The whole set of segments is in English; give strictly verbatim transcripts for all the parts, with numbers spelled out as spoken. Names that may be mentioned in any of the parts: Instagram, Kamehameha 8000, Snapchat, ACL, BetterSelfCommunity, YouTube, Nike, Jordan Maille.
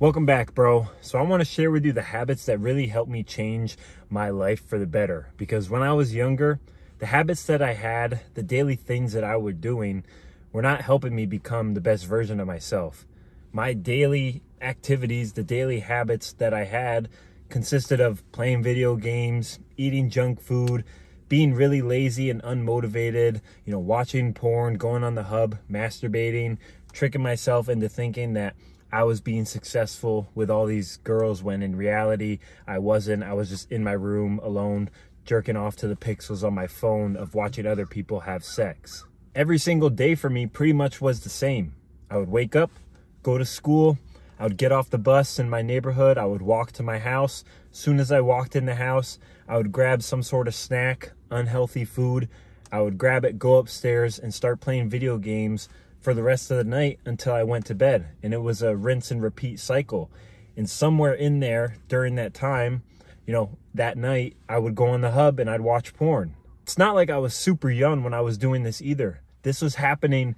Welcome back, bro. So I want to share with you the habits that really helped me change my life for the better. Because when I was younger, the habits that I had, the daily things that I was doing, were not helping me become the best version of myself. My daily activities, the daily habits that I had, consisted of playing video games, eating junk food, being really lazy and unmotivated, you know, watching porn, going on the hub, masturbating, tricking myself into thinking that I was being successful with all these girls when in reality I wasn't. I was just in my room alone, jerking off to the pixels on my phone of watching other people have sex. Every single day for me pretty much was the same. I would wake up, go to school, I would get off the bus in my neighborhood, I would walk to my house. As soon as I walked in the house, I would grab some sort of snack, unhealthy food. I would grab it, go upstairs, and start playing video games for the rest of the night until I went to bed. And it was a rinse and repeat cycle. And somewhere in there during that time, you know, that night I would go on the hub and I'd watch porn. It's not like I was super young when I was doing this either. This was happening,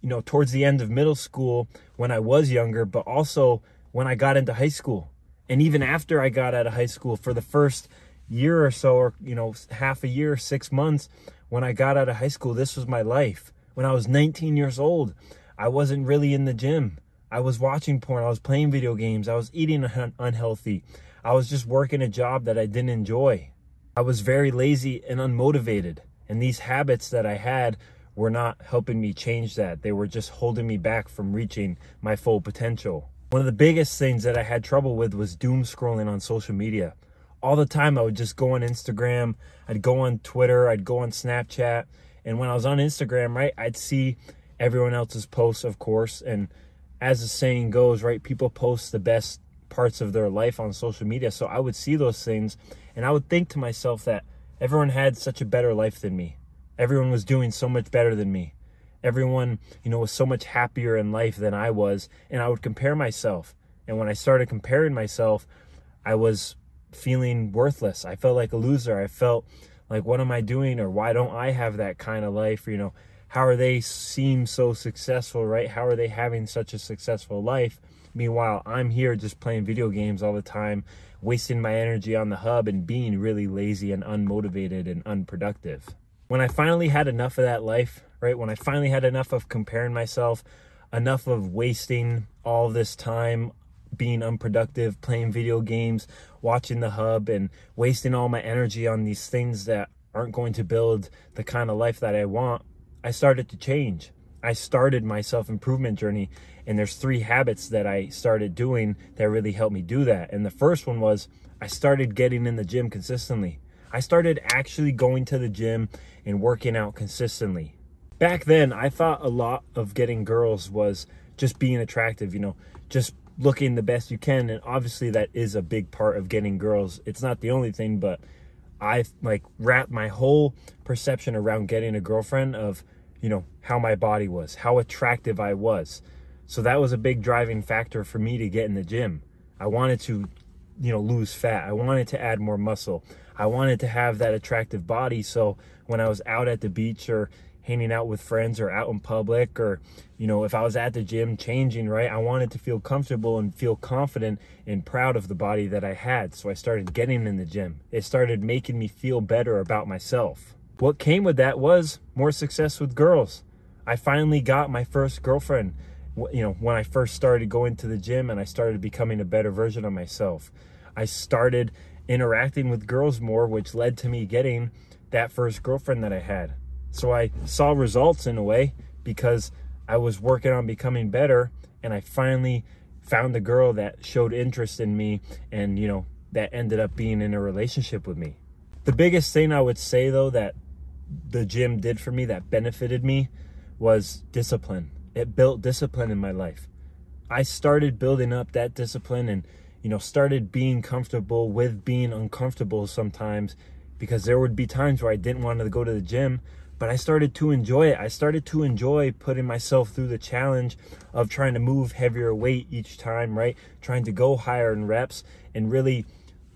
you know, towards the end of middle school when I was younger, but also when I got into high school. And even after I got out of high school, for the first year or so, or, you know, half a year, six months, when I got out of high school, this was my life. When I was nineteen years old, I wasn't really in the gym. I was watching porn. I was playing video games. I was eating un- unhealthy. I was just working a job that I didn't enjoy. I was very lazy and unmotivated. And these habits that I had were not helping me change that. They were just holding me back from reaching my full potential. One of the biggest things that I had trouble with was doom scrolling on social media. All the time, I would just go on Instagram. I'd go on Twitter. I'd go on Snapchat. And when I was on Instagram, right, I'd see everyone else's posts, of course. And as the saying goes, right, people post the best parts of their life on social media. So I would see those things and I would think to myself that everyone had such a better life than me. Everyone was doing so much better than me. Everyone, you know, was so much happier in life than I was. And I would compare myself. And when I started comparing myself, I was feeling worthless. I felt like a loser. I felt like, what am I doing? Or why don't I have that kind of life? You know, how are they seem so successful, right? How are they having such a successful life? Meanwhile, I'm here just playing video games all the time, wasting my energy on the hub and being really lazy and unmotivated and unproductive. When I finally had enough of that life, right? When I finally had enough of comparing myself, enough of wasting all this time being unproductive, playing video games, watching the hub, and wasting all my energy on these things that aren't going to build the kind of life that I want, I started to change. I started my self-improvement journey, and there's three habits that I started doing that really helped me do that. And the first one was I started getting in the gym consistently. I started actually going to the gym and working out consistently. Back then, I thought a lot of getting girls was just being attractive, you know, just looking the best you can. And obviously that is a big part of getting girls. It's not the only thing, but I like wrapped my whole perception around getting a girlfriend of, you know, how my body was, how attractive I was. So that was a big driving factor for me to get in the gym. I wanted to, you know, lose fat. I wanted to add more muscle. I wanted to have that attractive body. So when I was out at the beach or hanging out with friends or out in public, or, you know, if I was at the gym changing, right, I wanted to feel comfortable and feel confident and proud of the body that I had. So I started getting in the gym. It started making me feel better about myself. What came with that was more success with girls. I finally got my first girlfriend, you know, when I first started going to the gym and I started becoming a better version of myself. I started interacting with girls more, which led to me getting that first girlfriend that I had. So I saw results in a way because I was working on becoming better, and I finally found a girl that showed interest in me and, you know, that ended up being in a relationship with me. The biggest thing I would say, though, that the gym did for me that benefited me was discipline. It built discipline in my life. I started building up that discipline and, you know, started being comfortable with being uncomfortable sometimes, because there would be times where I didn't want to go to the gym, but I started to enjoy it. I started to enjoy putting myself through the challenge of trying to move heavier weight each time, right? Trying to go higher in reps and really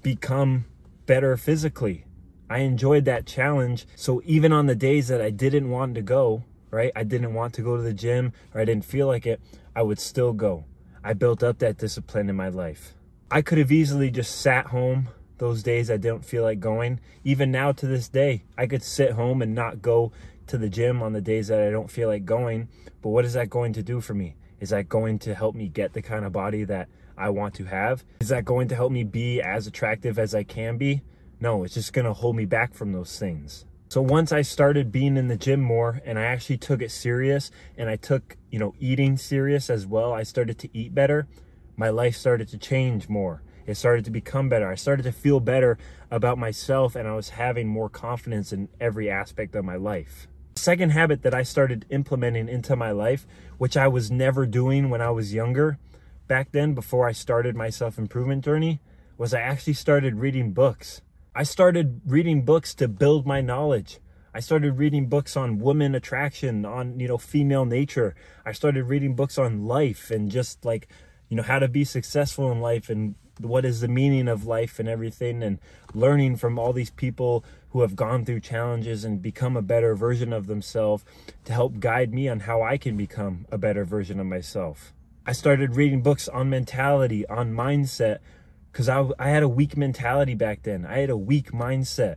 become better physically. I enjoyed that challenge. So even on the days that I didn't want to go, right? I didn't want to go to the gym, or I didn't feel like it, I would still go. I built up that discipline in my life. I could have easily just sat home those days I didn't feel like going. Even now to this day, I could sit home and not go to the gym on the days that I don't feel like going. But what is that going to do for me? Is that going to help me get the kind of body that I want to have? Is that going to help me be as attractive as I can be? No, it's just going to hold me back from those things. So once I started being in the gym more and I actually took it serious, and I took, you know, eating serious as well, I started to eat better. My life started to change more. It started to become better. I started to feel better about myself, and I was having more confidence in every aspect of my life. Second habit that I started implementing into my life, which I was never doing when I was younger, back then before I started my self-improvement journey, was I actually started reading books. I started reading books to build my knowledge. I started reading books on woman attraction, on, you know, female nature. I started reading books on life and just like, you know, how to be successful in life and what is the meaning of life and everything, and learning from all these people who have gone through challenges and become a better version of themselves to help guide me on how I can become a better version of myself. I started reading books on mentality, on mindset, because I, I had a weak mentality back then. I had a weak mindset.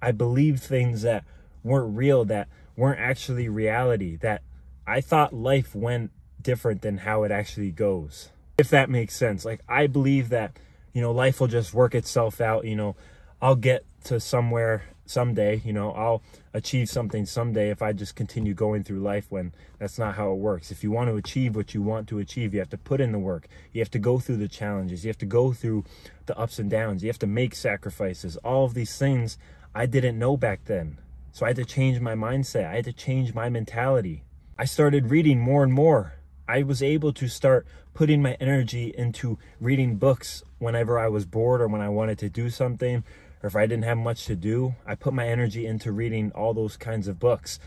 I believed things that weren't real, that weren't actually reality, that I thought life went different than how it actually goes. If that makes sense. Like, I believe that, you know, life will just work itself out. You know, I'll get to somewhere someday, you know, I'll achieve something someday if I just continue going through life, when that's not how it works. If you want to achieve what you want to achieve, you have to put in the work. You have to go through the challenges. You have to go through the ups and downs. You have to make sacrifices. All of these things I didn't know back then. So I had to change my mindset. I had to change my mentality. I started reading more and more. I was able to start putting my energy into reading books whenever I was bored or when I wanted to do something, or if I didn't have much to do. I put my energy into reading all those kinds of books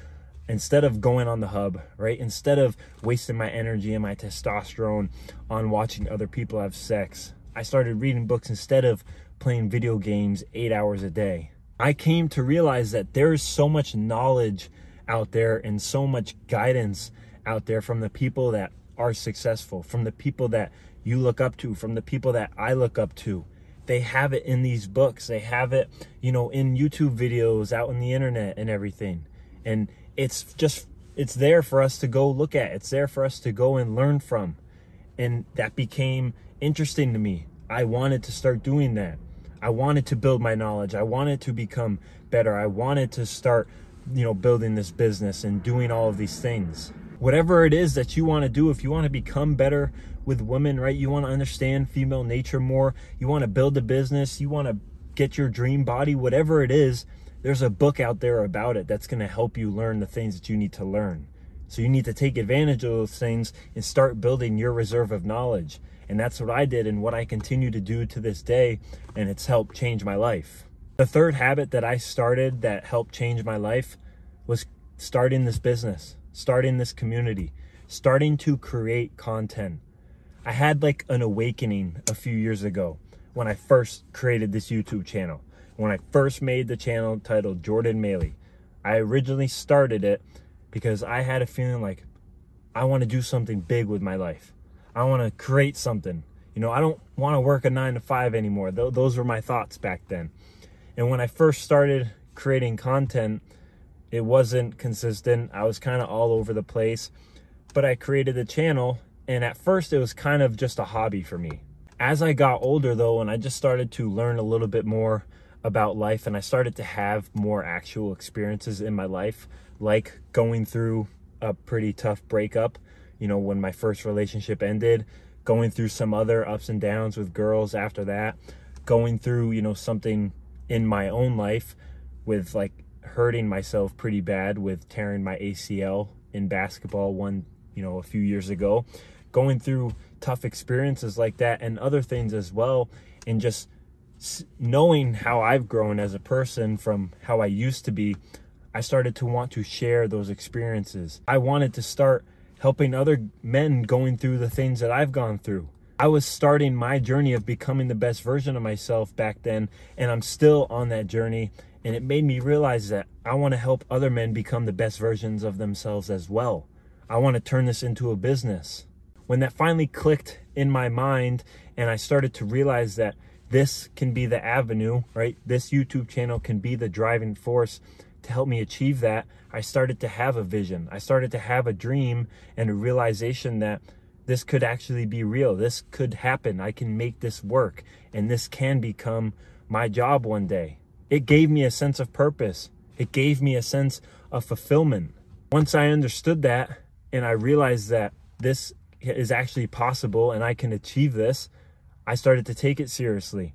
instead of going on the hub, right? Instead of wasting my energy and my testosterone on watching other people have sex, I started reading books instead of playing video games eight hours a day. I came to realize that there is so much knowledge out there and so much guidance out there from the people that are successful, from the people that you look up to, from the people that I look up to. They have it in these books. They have it, you know, in YouTube videos, out on the internet and everything. And it's just, it's there for us to go look at. It's there for us to go and learn from. And that became interesting to me. I wanted to start doing that. I wanted to build my knowledge. I wanted to become better. I wanted to start, you know, building this business and doing all of these things. Whatever it is that you want to do, if you want to become better with women, right? You want to understand female nature more. You want to build a business. You want to get your dream body. Whatever it is, there's a book out there about it that's going to help you learn the things that you need to learn. So you need to take advantage of those things and start building your reserve of knowledge. And that's what I did and what I continue to do to this day. And it's helped change my life. The third habit that I started that helped change my life was starting this business. Starting this community, starting to create content. I had like an awakening a few years ago when I first created this YouTube channel. When I first made the channel titled Jordan Maille, I originally started it because I had a feeling like I want to do something big with my life. I want to create something. You know, I don't want to work a nine to five anymore. Th- those were my thoughts back then. And when I first started creating content, it wasn't consistent. I was kind of all over the place, but I created the channel, and at first it was kind of just a hobby for me. As I got older though, and I just started to learn a little bit more about life, and I started to have more actual experiences in my life, like going through a pretty tough breakup, you know, when my first relationship ended, going through some other ups and downs with girls after that, going through, you know, something in my own life with like hurting myself pretty bad with tearing my A C L in basketball one, you know, a few years ago, going through tough experiences like that and other things as well. And just knowing how I've grown as a person from how I used to be, I started to want to share those experiences. I wanted to start helping other men going through the things that I've gone through. I was starting my journey of becoming the best version of myself back then, and I'm still on that journey. And it made me realize that I want to help other men become the best versions of themselves as well. I want to turn this into a business. when that finally clicked in my mind and I started to realize that this can be the avenue, right? This YouTube channel can be the driving force to help me achieve that. I started to have a vision. I started to have a dream and a realization that this could actually be real. This could happen. I can make this work, and this can become my job one day. It gave me a sense of purpose. It gave me a sense of fulfillment. Once I understood that and I realized that this is actually possible and I can achieve this, I started to take it seriously.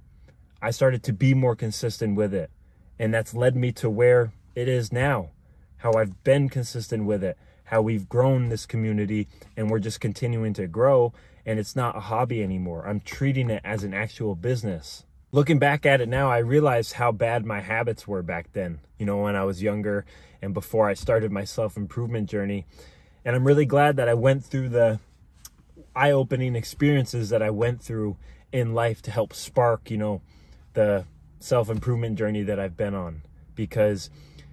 I started to be more consistent with it. And that's led me to where it is now, how I've been consistent with it, how we've grown this community, and we're just continuing to grow. And it's not a hobby anymore. I'm treating it as an actual business. Looking back at it now, I realized how bad my habits were back then, you know, when I was younger and before I started my self-improvement journey. And I'm really glad that I went through the eye-opening experiences that I went through in life to help spark, you know, the self-improvement journey that I've been on. Because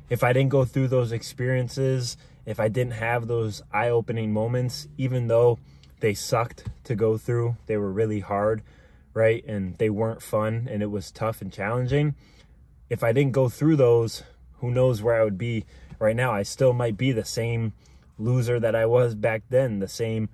if I didn't go through those experiences, if I didn't have those eye-opening moments, even though they sucked to go through, they were really hard, right? And they weren't fun, and it was tough and challenging. If I didn't go through those, who knows where I would be right now. I still might be the same loser that I was back then, the same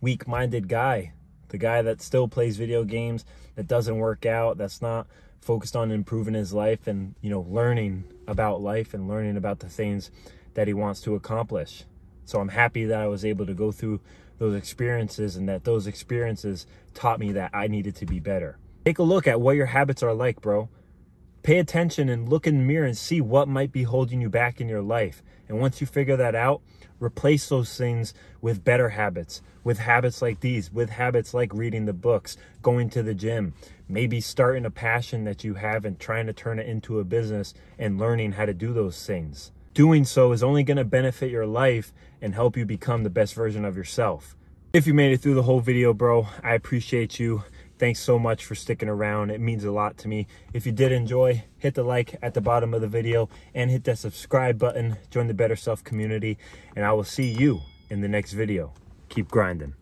weak-minded guy, the guy that still plays video games, that doesn't work out, that's not focused on improving his life and, you know, learning about life and learning about the things that he wants to accomplish. So I'm happy that I was able to go through those experiences, and that those experiences taught me that I needed to be better. Take a look at what your habits are like, bro. Pay attention and look in the mirror and see what might be holding you back in your life. And once you figure that out, replace those things with better habits, with habits like these, with habits like reading the books, going to the gym, maybe starting a passion that you have and trying to turn it into a business and learning how to do those things. Doing so is only going to benefit your life and help you become the best version of yourself. If you made it through the whole video, bro, I appreciate you. Thanks so much for sticking around. It means a lot to me. If you did enjoy, hit the like at the bottom of the video and hit that subscribe button. Join the Better Self community, and I will see you in the next video. Keep grinding.